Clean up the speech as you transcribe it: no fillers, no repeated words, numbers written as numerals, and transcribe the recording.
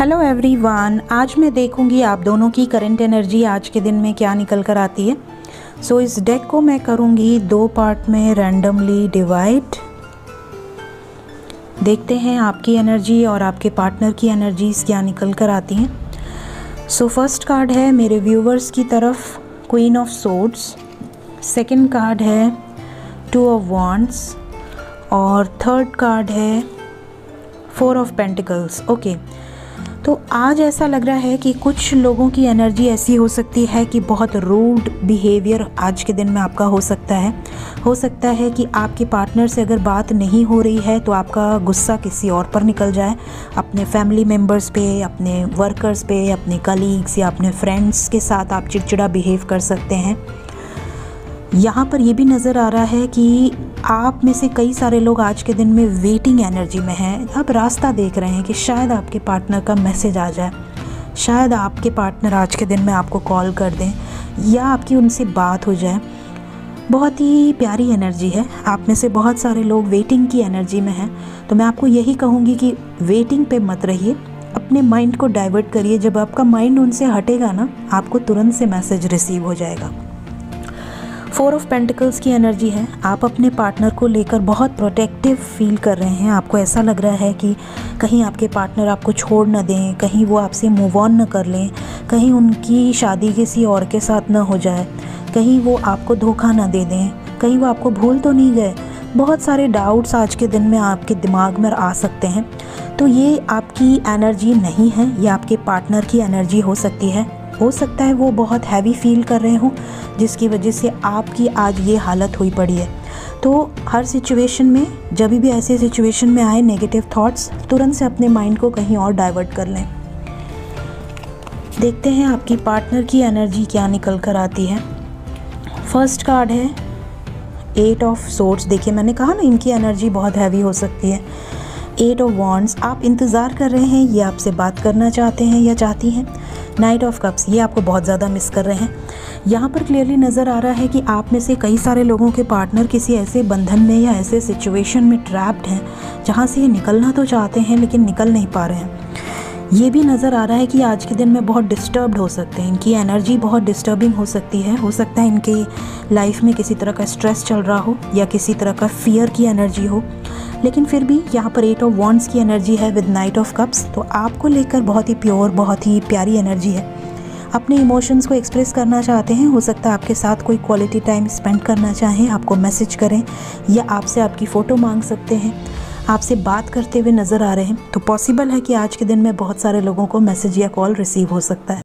Hello everyone, आज मैं देखूंगी आप दोनों की करंट एनर्जी आज के दिन में क्या निकल कर आती है। सो इस डेक को मैं करूंगी दो पार्ट में रैंडमली डिवाइड। देखते हैं आपकी एनर्जी और आपके पार्टनर की एनर्जीज़ क्या निकल कर आती हैं। सो फर्स्ट कार्ड है मेरे व्यूवर्स की तरफ queen of swords, second card है टू ऑफ वांड्स और थर्ड कार्ड है फोर ऑफ पेंटिकल्स। ओके, तो आज ऐसा लग रहा है कि कुछ लोगों की एनर्जी ऐसी हो सकती है कि बहुत रूड बिहेवियर आज के दिन में आपका हो सकता है। हो सकता है कि आपके पार्टनर से अगर बात नहीं हो रही है तो आपका गुस्सा किसी और पर निकल जाए, अपने फैमिली मेम्बर्स पे, अपने वर्कर्स पे, अपने कलीग्स या अपने फ्रेंड्स के साथ आप चिड़चिड़ा बिहेव कर सकते हैं। यहाँ पर ये भी नज़र आ रहा है कि आप में से कई सारे लोग आज के दिन में वेटिंग एनर्जी में हैं। आप रास्ता देख रहे हैं कि शायद आपके पार्टनर का मैसेज आ जाए, शायद आपके पार्टनर आज के दिन में आपको कॉल कर दें या आपकी उनसे बात हो जाए। बहुत ही प्यारी एनर्जी है। आप में से बहुत सारे लोग वेटिंग की एनर्जी में हैं, तो मैं आपको यही कहूँगी कि वेटिंग पे मत रहिए, अपने माइंड को डाइवर्ट करिए। जब आपका माइंड उनसे हटेगा ना, आपको तुरंत से मैसेज रिसीव हो जाएगा। फोर ऑफ पेंटिकल्स की एनर्जी है। आप अपने पार्टनर को लेकर बहुत प्रोटेक्टिव फील कर रहे हैं। आपको ऐसा लग रहा है कि कहीं आपके पार्टनर आपको छोड़ ना दें, कहीं वो आपसे मूव ऑन न कर लें, कहीं उनकी शादी किसी और के साथ ना हो जाए, कहीं वो आपको धोखा ना दे दें, कहीं वो आपको भूल तो नहीं गए। बहुत सारे डाउट्स आज के दिन में आपके दिमाग में आ सकते हैं। तो ये आपकी एनर्जी नहीं है, ये आपके पार्टनर की एनर्जी हो सकती है। हो सकता है वो बहुत हैवी फील कर रहे हों, जिसकी वजह से आपकी आज ये हालत हुई पड़ी है। तो हर सिचुएशन में, जब भी ऐसे सिचुएशन में आए नेगेटिव थॉट्स, तुरंत से अपने माइंड को कहीं और डाइवर्ट कर लें। देखते हैं आपकी पार्टनर की एनर्जी क्या निकल कर आती है। फर्स्ट कार्ड है एट ऑफ सोर्ट्स। देखिए, मैंने कहा ना, इनकी एनर्जी बहुत हैवी हो सकती है। एट ऑफ वॉन्ड्स, आप इंतज़ार कर रहे हैं, ये आपसे बात करना चाहते हैं या चाहती हैं। नाइट ऑफ कप्स, ये आपको बहुत ज़्यादा मिस कर रहे हैं। यहाँ पर क्लियरली नज़र आ रहा है कि आप में से कई सारे लोगों के पार्टनर किसी ऐसे बंधन में या ऐसे सिचुएशन में ट्रैप्ड हैं जहाँ से ये निकलना तो चाहते हैं लेकिन निकल नहीं पा रहे हैं। ये भी नज़र आ रहा है कि आज के दिन में बहुत डिस्टर्ब्ड हो सकते हैं, इनकी एनर्जी बहुत डिस्टर्बिंग हो सकती है। हो सकता है इनके लाइफ में किसी तरह का स्ट्रेस चल रहा हो या किसी तरह का फियर की एनर्जी हो, लेकिन फिर भी यहाँ पर एट ऑफ वॉन्ड्स की एनर्जी है विद नाइट ऑफ कप्स। तो आपको लेकर बहुत ही प्योर, बहुत ही प्यारी एनर्जी है। अपने इमोशंस को एक्सप्रेस करना चाहते हैं। हो सकता है आपके साथ कोई क्वालिटी टाइम स्पेंड करना चाहें, आपको मैसेज करें या आपसे आपकी फ़ोटो मांग सकते हैं, आपसे बात करते हुए नज़र आ रहे हैं। तो पॉसिबल है कि आज के दिन में बहुत सारे लोगों को मैसेज या कॉल रिसीव हो सकता है।